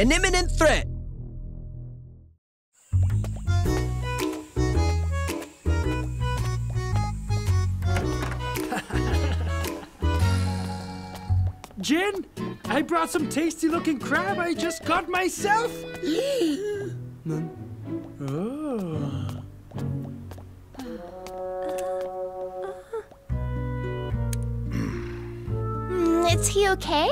an imminent threat. Jin, I brought some tasty-looking crab I just got myself. Oh. Is he okay?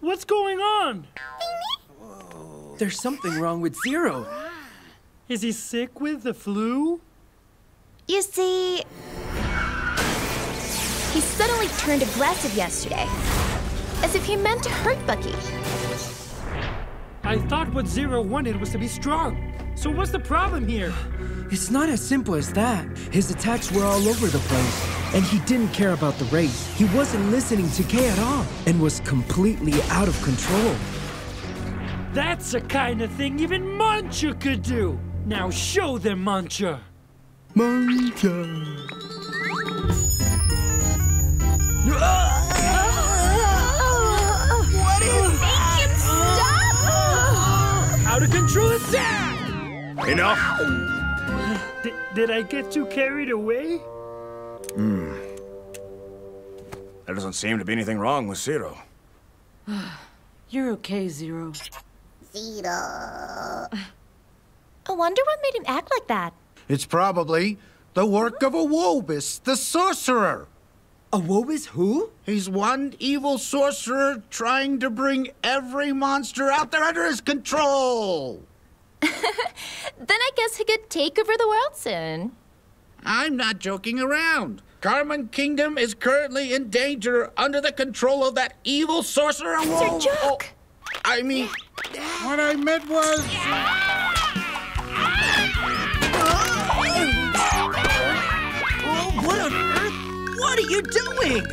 What's going on? There's something wrong with Zero. Is he sick with the flu? You see, he suddenly turned aggressive yesterday, as if he meant to hurt Bucky. I thought what Zero wanted was to be strong. So what's the problem here? It's not as simple as that. His attacks were all over the place, and he didn't care about the race. He wasn't listening to Kay at all, and was completely out of control. That's the kind of thing even Mancha could do. Now show them, Mancha. Mancha. What is it? Make him stop! Out of control attack! Enough! Did I get too carried away? There doesn't seem to be anything wrong with Zero. You're okay, Zero. Zero. I wonder what made him act like that. It's probably the work of Awobis, the sorcerer. Awobis who? He's one evil sorcerer trying to bring every monster out there under his control. Then I guess he could take over the world soon. I'm not joking around. Carmen Kingdom is currently in danger under the control of that evil sorcerer. It's a joke. Oh, I mean, what I meant was... Oh, what on earth? What are you doing?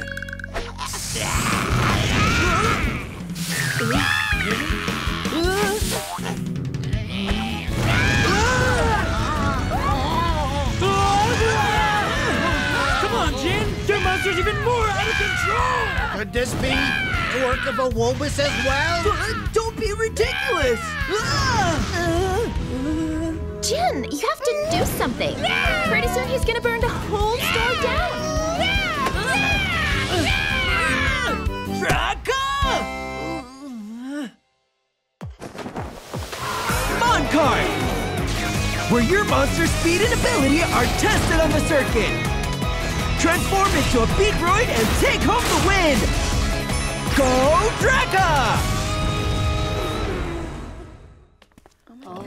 Come on, Jin! Your monster's even more out of control! Could this be the work of Awobis as well? Don't be ridiculous! Jin, you have to do something. Pretty soon he's gonna burn the whole store down. Draka! Moncard! Where your monster speed and ability are tested on the circuit! Transform into a Beetroid and take home the win! Go Draka! Oh.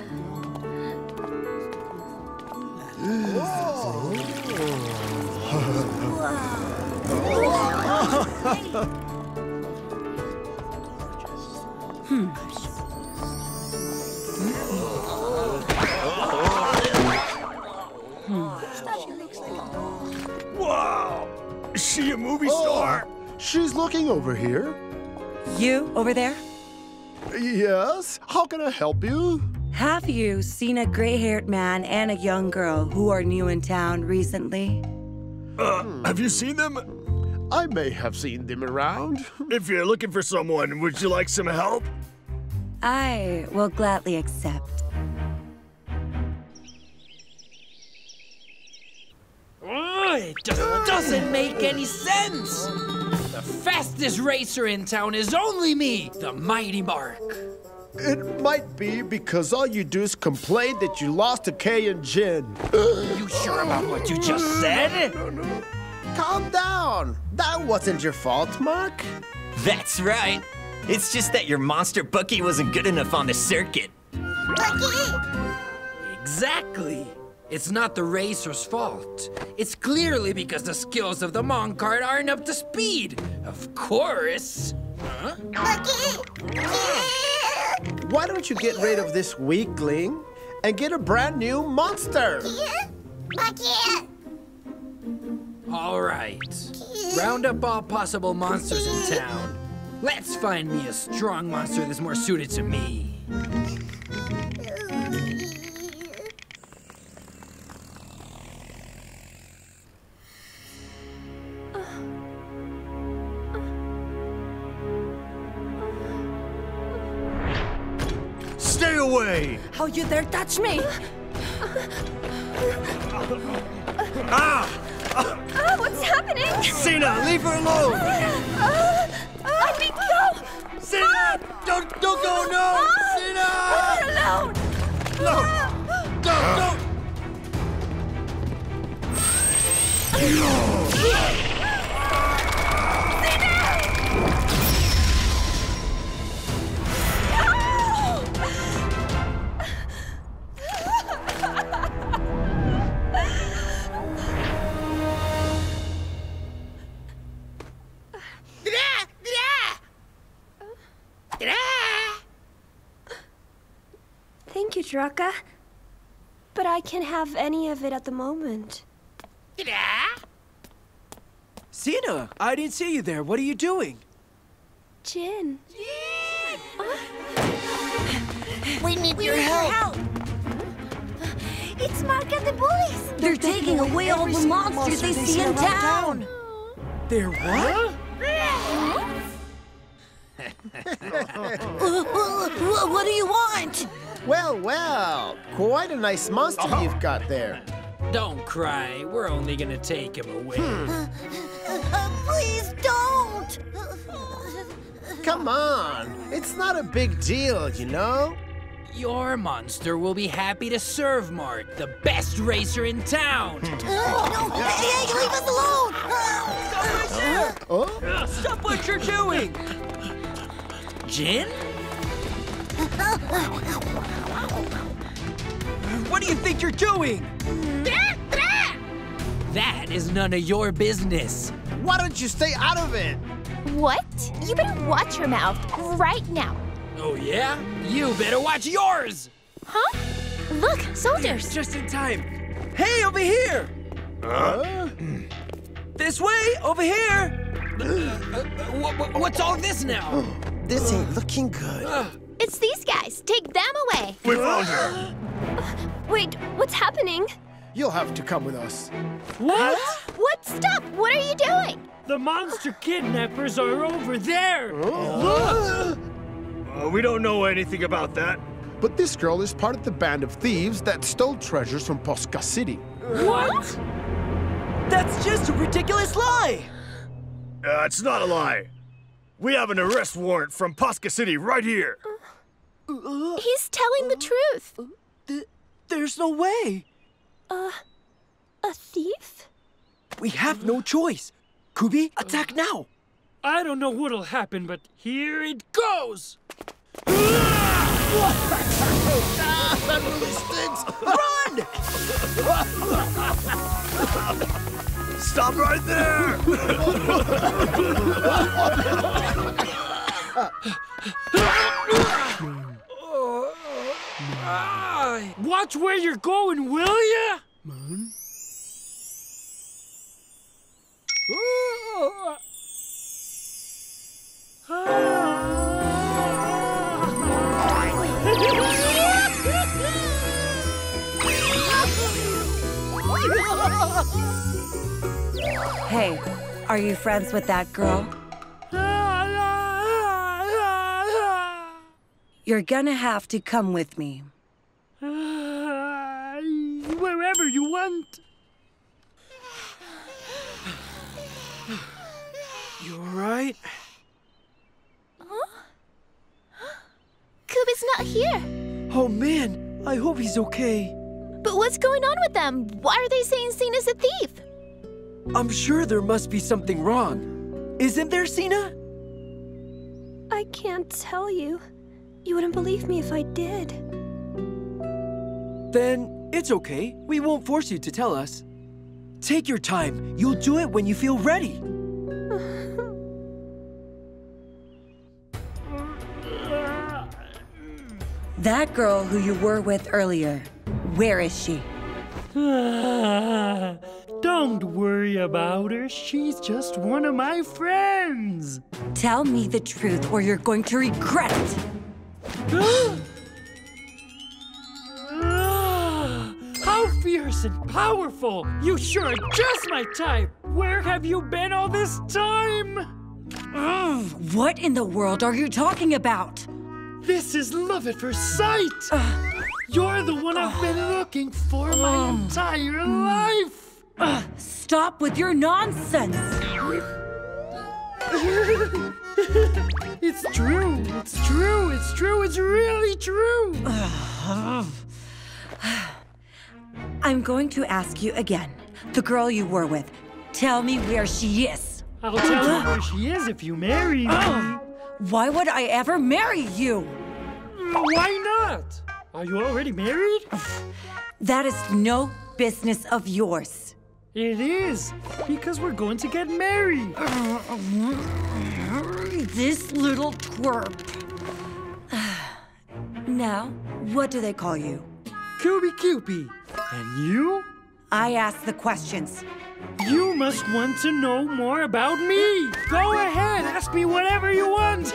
Wow! Is she a movie star? She's looking over here. You over there? Yes. How can I help you? Have you seen a gray-haired man and a young girl who are new in town recently? Have you seen them? I may have seen them around. If you're looking for someone, would you like some help? I will gladly accept. Oh, it doesn't make any sense! The fastest racer in town is only me, the Mighty Mark. It might be because all you do is complain that you lost to Kay and Jin. You sure about what you just said? No. Calm down! That wasn't your fault, Mark. That's right. It's just that your monster Bucky wasn't good enough on the circuit. Bucky! Exactly. It's not the racer's fault. It's clearly because the skills of the Monkart aren't up to speed. Of course. Huh? Bucky! Why don't you get rid of this weakling and get a brand new monster? Bucky! All right. Round up all possible monsters in town. Let's find me a strong monster that's more suited to me. away! How you dare touch me! Ah! What's happening? Sina, leave her alone! Let me go! Sina! Don't go, no! Sina! Leave her alone! No! Don't! No! Thank you, Draka. But I can't have any of it at the moment. Sina, I didn't see you there. What are you doing? Jin. We need your help. It's Mark and the bullies. They're taking away all the monsters they see in town. They're what? What do you want? Well, well, quite a nice monster you've got there. Don't cry. We're only gonna take him away. Please don't! Come on. It's not a big deal, you know? Your monster will be happy to serve Mart, the best racer in town. No, hey, leave us alone! Stop what you're doing! Jin? What do you think you're doing? That is none of your business. Why don't you stay out of it? What? You better watch your mouth right now. Oh, yeah? You better watch yours! Huh? Look, soldiers! Just in time. Hey, over here! This way, over here! What's all this now? This ain't looking good. It's these guys. Take them away. We found her. Wait, what's happening? You'll have to come with us. What? What? Stop! What are you doing? The monster kidnappers are over there. Look! We don't know anything about that. But this girl is part of the band of thieves that stole treasures from Posca City. What? That's just a ridiculous lie! It's not a lie. We have an arrest warrant from Posca City right here. He's telling the truth. There's no way. A thief? We have no choice. Kubi, attack now. I don't know what'll happen, but here it goes! That really stinks! Run! Stop right there! Watch where you're going, will ya? Hey, are you friends with that girl? You're gonna have to come with me. Wherever you want. You all right? Kubi's not here. Oh man, I hope he's okay. But what's going on with them? Why are they saying Sina's a thief? I'm sure there must be something wrong. Isn't there, Sina? I can't tell you. You wouldn't believe me if I did. Then it's okay. We won't force you to tell us. Take your time. You'll do it when you feel ready. That girl who you were with earlier, where is she? Don't worry about her. She's just one of my friends. Tell me the truth or you're going to regret it. How fierce and powerful! You sure are just my type! Where have you been all this time? What in the world are you talking about? This is love at first sight! You're the one I've been looking for my entire life! Stop with your nonsense! It's true, it's true, it's true, it's really true! I'm going to ask you again. The girl you were with, tell me where she is. I'll tell you where she is if you marry me. Why would I ever marry you? Why not? Are you already married? That is no business of yours. It is, because we're going to get married. This little twerp. Now, what do they call you? Cubie Cupie. And you? I ask the questions. You must want to know more about me. Go ahead, ask me whatever you want.